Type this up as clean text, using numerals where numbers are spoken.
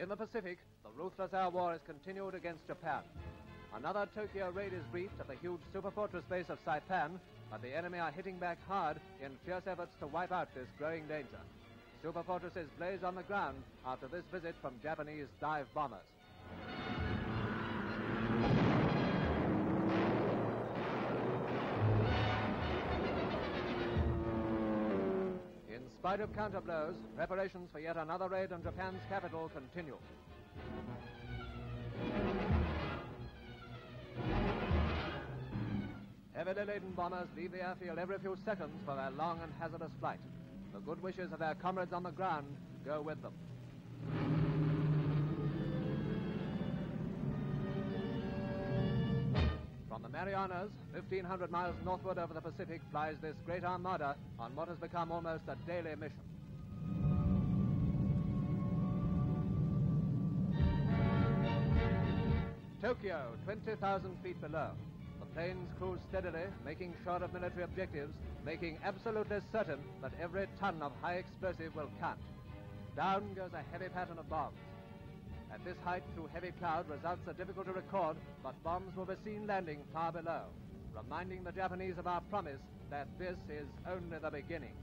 In the Pacific, the ruthless air war is continued against Japan. Another Tokyo raid is briefed at the huge superfortress base of Saipan, but the enemy are hitting back hard in fierce efforts to wipe out this growing danger. Superfortresses blaze on the ground after this visit from Japanese dive bombers. In spite of counterblows, preparations for yet another raid on Japan's capital continue. Heavily laden bombers leave the airfield every few seconds for their long and hazardous flight. The good wishes of their comrades on the ground go with them. From the Marianas, 1,500 miles northward over the Pacific, flies this great armada on what has become almost a daily mission. Tokyo, 20,000 feet below. The planes cruise steadily, making sure of military objectives, making absolutely certain that every ton of high explosive will count. Down goes a heavy pattern of bombs. At this height, through heavy cloud, results are difficult to record, but bombs will be seen landing far below, reminding the Japanese of our promise that this is only the beginning.